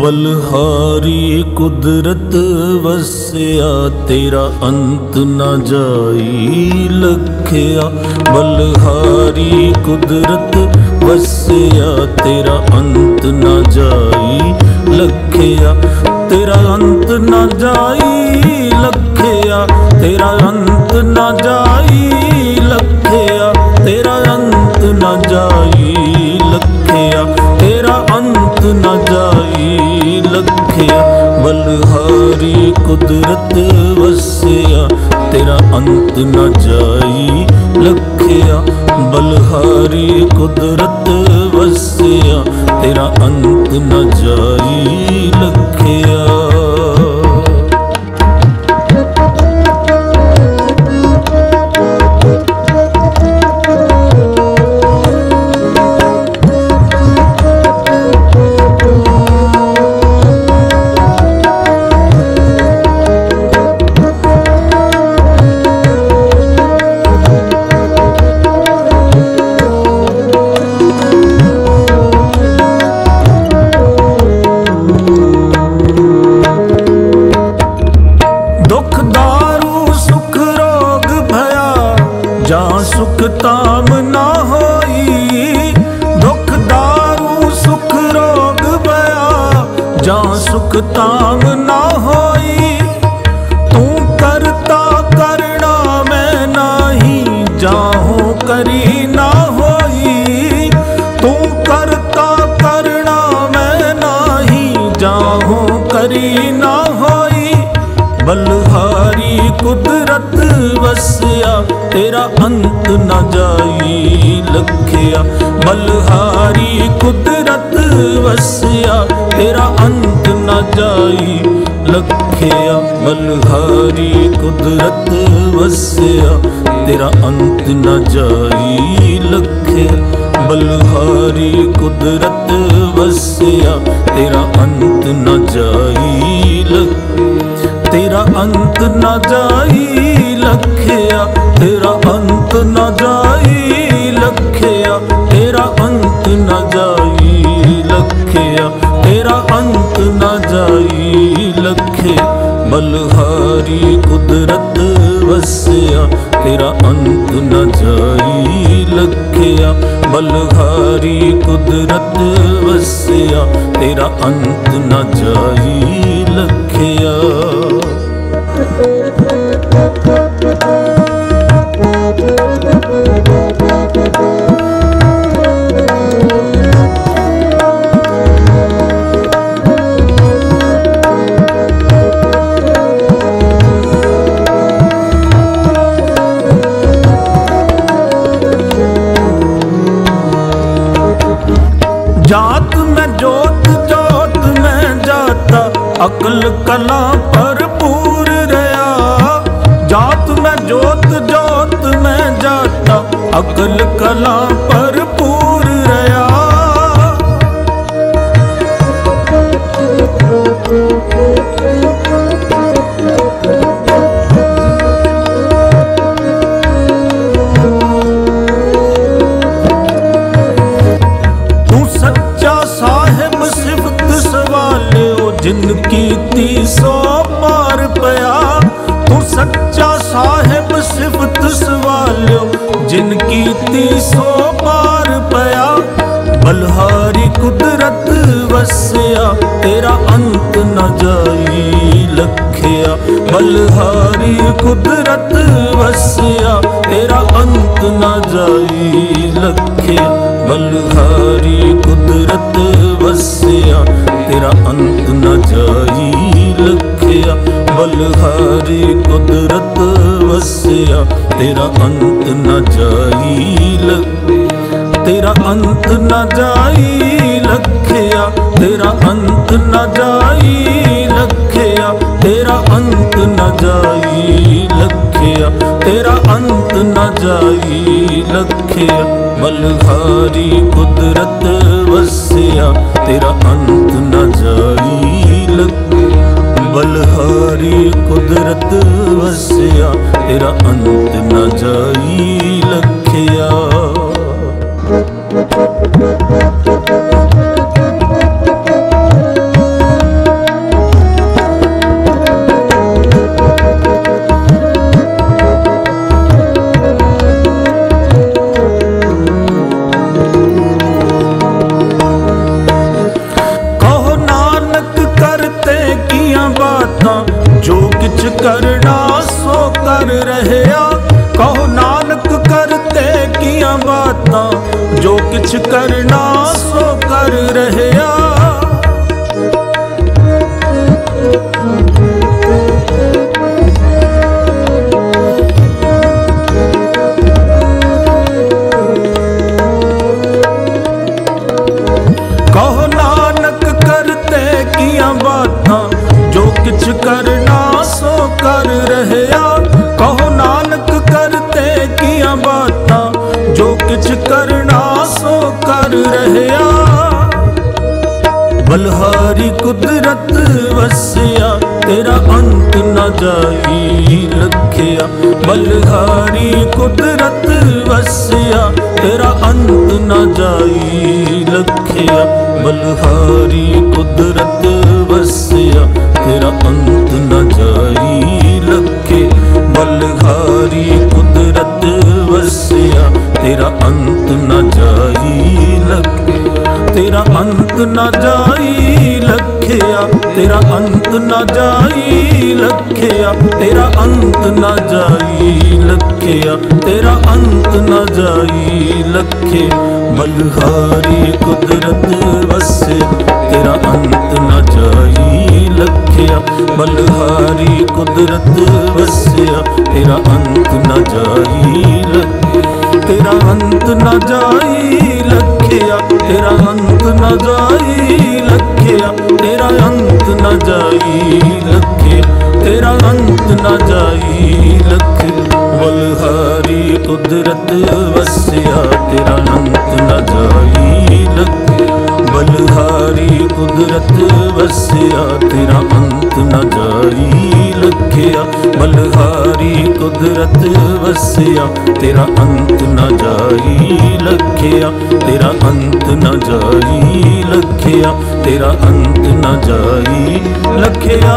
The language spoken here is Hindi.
बलहारी कुदरत वसिया तेरा अंत न जाई लखिया। बलहारी कुदरत वसिया तेरा अंत न जाई लखिया। तेरा अंत न जाई लखिया। तेरा अंत न जाई लखिया। तेरा अंत न जाई लखिया। तेरा अंत न जाई लखिया। बलहारी कुदरत वसिया तेरा अंत न जाई लखिया। बलहारी कुदरत वसिया तेरा अंत न जाई लखिया। ताम ना होई दुख दारू सुख रोग भया। जहाँ सुख ताम ना होई तू करता करना मैं नाही। जाहू करी ना होई तू करता करना मैं नाही। जाहू करी ना होई। बलहारी कुदरत वसिया तेरा अंत न जाई लखिया। बलहारी कुदरत वसिया तेरा अंत न जाई लखिया। बलहारी कुदरत वसिया तेरा अंत न जाई लखिया। बलहारी कुदरत वसिया तेरा अंत न जाई लखिया। तेरा अंत न जाई लखिया। तेरा अंत न जाई लखिया। तेरा अंत न जाई लखिया। तेरा अंत न जाई लखिया। बलहारी कुदरत वसिया तेरा अंत न जाई लखिया। बलहारी कुदरत वसिया तेरा अंत न जाई लखिया। अकल कला भरपूर रहा। जात मैं जाता अकल कला भरपूर रहा। तू सच्चा साहिब सिफत सवाले जिनकी तीसो पार पया। तू सच्चा साहिब सिफत सवालो जिनकी तीसो पार पया। बलहारी कुदरत वसिया तेरा अंत न जाई लखिया। बलहारी कुदरत वसिया तेरा अंत न जाई लखिया। बलहारी कुदरत वसिया तेरा अंत न जाई लखिया। बलहारी कुदरत वसिया, तेरा अंत न जाई तेरा अंत न जाई लखया, तेरा अंत न जाई लखया, तेरा अंत न जाई लखया, तेरा अंत न जाई लखया। बलहारी कुदरत वसिया, तेरा अंत न जाई लखया। बलहारी कुदरत वसिया, तेरा अंत न जाई लखया। जो किच करना सो कर रहे आ, कहो नानक करते किया बाता, जो किच करना सो कर रहे आ। कहो नानक करते किया बाता, जो किच करना कर रहे आ, कहो नानक करते किया बाता, जो किच करना सो कर रहे आ। बलहारी कुदरत वसिया, तेरा अंत न जाई लखया। बलहारी कुदरत वसिया, तेरा अंत न जाई लखया। बलहारी कुदरत वसिया, तेरा अंत न जाई लखे। बलहारी कुदरत वसिया, तेरा अंत न जाई लखे, तेरा अंत न जाई लखया, तेरा अंत न जाई लखया, तेरा अंत न जाई लखया, तेरा अंत न जाई लखे। बलहारी कुदरत वसिया, तेरा अंत न जाई लखया। बलहारी कुदरत वसिया, तेरा अंत न जाई लखया, तेरा अंत न जाई लखया, तेरा अंत न जाई लखया, तेरा अंत न जाई लखया, तेरा अंत न जाई लखया। बलहारी कुदरत वसिया, तेरा अंत न जाई लखया। बलहारी कुदरत वसिया, तेरा अंत न जाई लखया। बलहारी कुदरत वसिया, तेरा अंत न जाई लखया, तेरा अंत न जाई लखया, तेरा अंत न जाई लखया।